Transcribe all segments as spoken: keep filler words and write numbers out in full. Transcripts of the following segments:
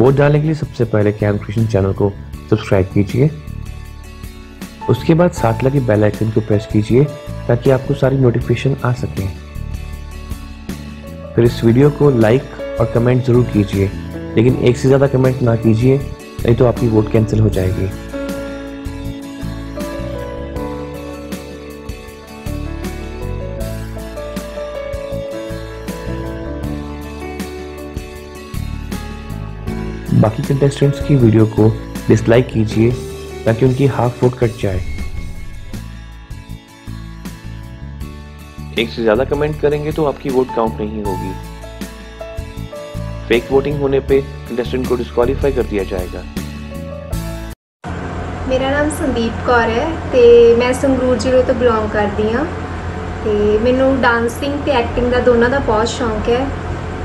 Vote डालने के लिए सबसे पहले कैम्स क्रिएशन चैनल को सब्सक्राइब कीजिए, उसके बाद साथ लगे बेल आइकन को प्रेस कीजिए ताकि आपको सारी नोटिफिकेशन आ सके। फिर इस वीडियो को लाइक और कमेंट जरूर कीजिए, लेकिन एक से ज़्यादा कमेंट ना कीजिए, नहीं तो आपकी वोट कैंसिल हो जाएगी। बाकी कंटेस्टेंट्स की वीडियो को डिसलाइक कीजिए ताकि उनकी हाफ वोट कट जाए। एक से ज्यादा कमेंट करेंगे तो आपकी वोट काउंट नहीं होगी। फेक वोटिंग होने पे कंटेस्टेंट को डिस्क्वालीफाई कर दिया जाएगा। मेरा नाम संदीप कौर है ते मैं संगरूर जिले तो बिलोंग करती हाँ। ते मैनू डांसिंग ते एक्टिंग दा दोनों दा बहुत शौक है।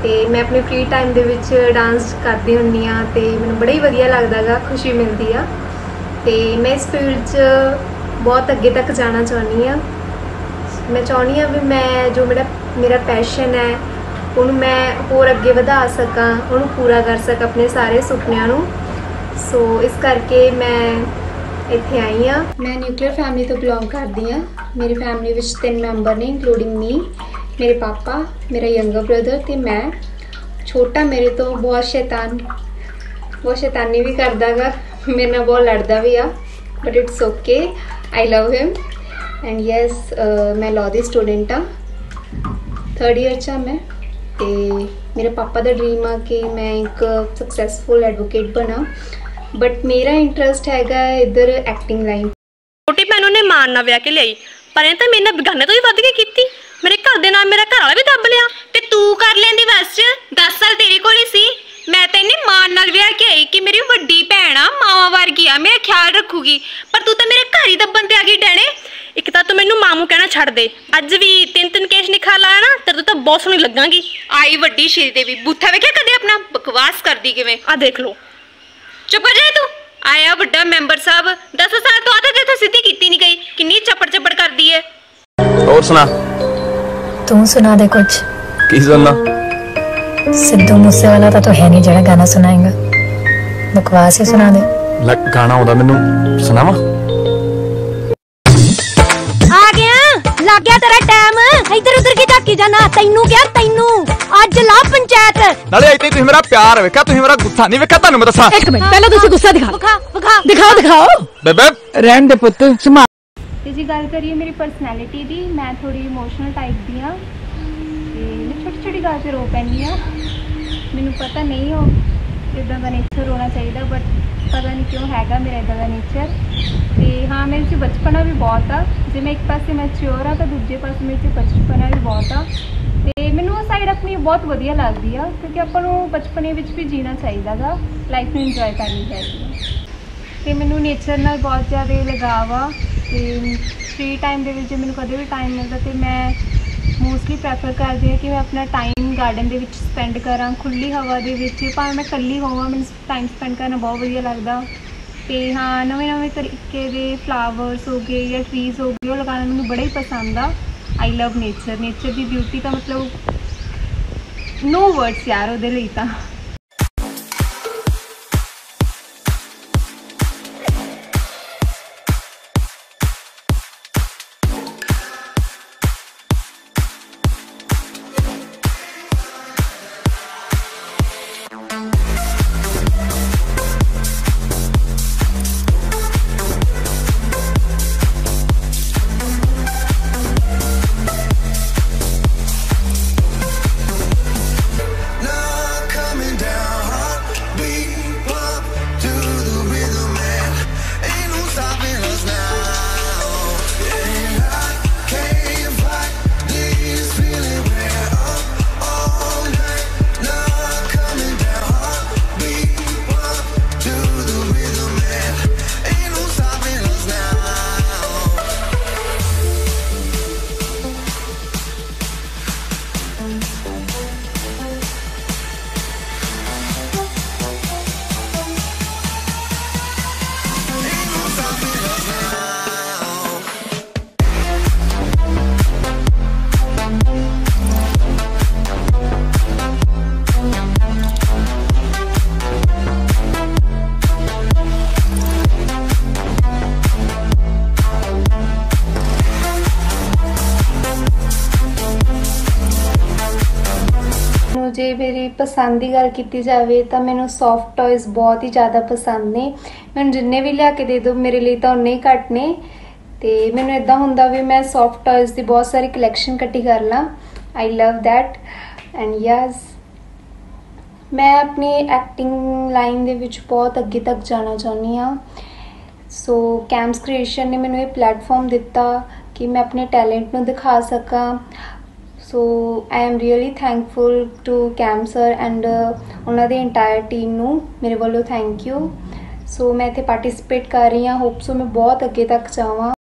तो मैं अपने फ्री टाइम के डांस करती होंगी हाँ, तो मैं बड़ा ही वधिया लगता गा, खुशी मिलती है। तो मैं इस फील्ड बहुत अगे तक जाना चाहनी हाँ। मैं चाहनी हाँ भी मैं जो मेरा मेरा पैशन है उन्होंने मैं होर अगे वधा सकां, उन्होंने पूरा कर सकां अपने सारे सुपनों नूं। सो इस करके मैं इत्थे आई हाँ। मैं न्यूक्लीयर फैमिली तो बिलोंग करती हाँ। मेरी फैमिली विच तीन मैंबर ने, इंकलूडिंग मी, मेरे पापा, मेरा यंगर ब्रदर ते मैं। छोटा मेरे तो बहुत शैतान बहुत शैतानी भी करता गा, मेरे नाल बहुत लड़दा भी आ, but it's okay, I love him and yes. मैं लॉ दी स्टूडेंट हाँ, थर्ड ईयर चा मैं। ते मेरे पापा दा ड्रीम आ कि मैं एक सक्सैसफुल एडवोकेट बना, बट मेरा इंटरस्ट हैगा इधर एक्टिंग लाइन। छोटी भैनों ने मारना व्याह के लियाई पर इन्हें तो मेरे बेगाने तो ही वध के कीती। मेरे घर दे नाल मेरा घर वाला भी दब लिया ते तू कर लेंदी बस। दस साल तेरे कोल ही सी, मैं तो इन्हें मां नाल विआह के आई कि मेरी वड्डी भैन आ, मावां वर्गी आ, मेरा ख्याल रखूगी, पर तू तो मेरे घर ही दब्बन ते आ गई डैणे। एक तो तू मैनू मामू कहना छड़ दे, अज भी तीन तीन केश निखा लाया ना ते तू तो बहुत सोहनी लगेगी। आई वड्डी श्रीदेवी बूथा वेख्या कदे अपना बकवास करदी किवें आ, देख लो। चुप कर जाए तू। आया वड्डा मैंबर साहब, दस साल तो आदत इत्थे सिद्धी कीती नहीं गई, किन्नी चपड़ चपड़ करदी है। और सुना, तू सुना दे कुछ। की सुनना? सिद्धू मूसेवाला तो है नहीं जेड़ा गाना सुनाएगा, बकवास ही सुना दे। लग गाना आंदा मेनू, सुनावा? आ गया, लग गया तेरा टाइम, इधर उधर की झाकी जाना। तैनू क्या, तैनू आज ला पंचायत। नाले आई ते तुसी मेरा प्यार वेखा, तुसी मेरा गुस्सा नहीं वेखा, तानू मैं दसा। एक मिनट पहले तुसी गुस्सा दिखा दिखा दिखाओ दिखाओ बेबे। रहन दे पुत्त। तो जी गल करिए मेरी परसनैलिटी की, मैं थोड़ी इमोशनल टाइप की हाँ। मैं छोटी छोटी गल से रो पैंदी हाँ, मैनू पता नहीं हो इदा का नेचर होना चाहिए, बट पता नहीं क्यों हैगा मेरा इदा का नेचर। तो हाँ मेरे से बचपना भी बहुत आ, जो मैं एक पासे मैच्योर हाँ तो दूजे पास मेरे से बचपना भी बहुत आ। तो मैनू साइड अपनी बहुत वधिया लगती है, क्योंकि आपको बचपने भी जीना चाहिए गा, लाइफ में इंजॉय करनी चाहिए। तो मैनू नेचर नाल बहुत ज़्यादा लगाव आ। तो फ्री टाइम के जो मैं कभी भी टाइम मिलता तो मैं मोस्टली प्रैफर करती हूँ कि मैं अपना टाइम गार्डन के स्पेंड करा, खुली हवा के, भावें मैं कली होवं, मैं टाइम स्पेंड करना बहुत वधिया लगता। तो हाँ नवे नवे तरीके के फ्लावर्स हो गए या ट्रीज़ हो गए, वो लगाना मैं बड़ा ही पसंद आ। आई लव नेचर, नेचर की ब्यूटी तो मतलब नो वर्ड्स यार उहदे लई तां। जे मेरी पसंद की गल की जाए तो मैं सॉफ्ट टॉयज़ बहुत ही ज़्यादा पसंद ने। मैं जिन्ने भी लिया के दे दो मेरे लिए तो उन्ने ही घट ने। तो मैं इदा होंगे भी मैं सॉफ्ट टॉयज़ की बहुत सारी कलैक्शन कट्ठी कर ला। I love that and yes मैं अपनी एक्टिंग लाइन के विच बहुत अगे तक जाना चाहनी हाँ। सो कैम्स क्रिएशन ने मैनूं ये प्लेटफॉर्म दिता कि मैं अपने टैलेंट को दिखा सका। So I am really thankful to Cams sir and उन्होंने इंटायर टीम नूं मेरे वालों थैंक यू। सो मैं इत्थे पार्टिसिपेट कर रही हाँ, होप सो मैं बहुत अगे तक जावां।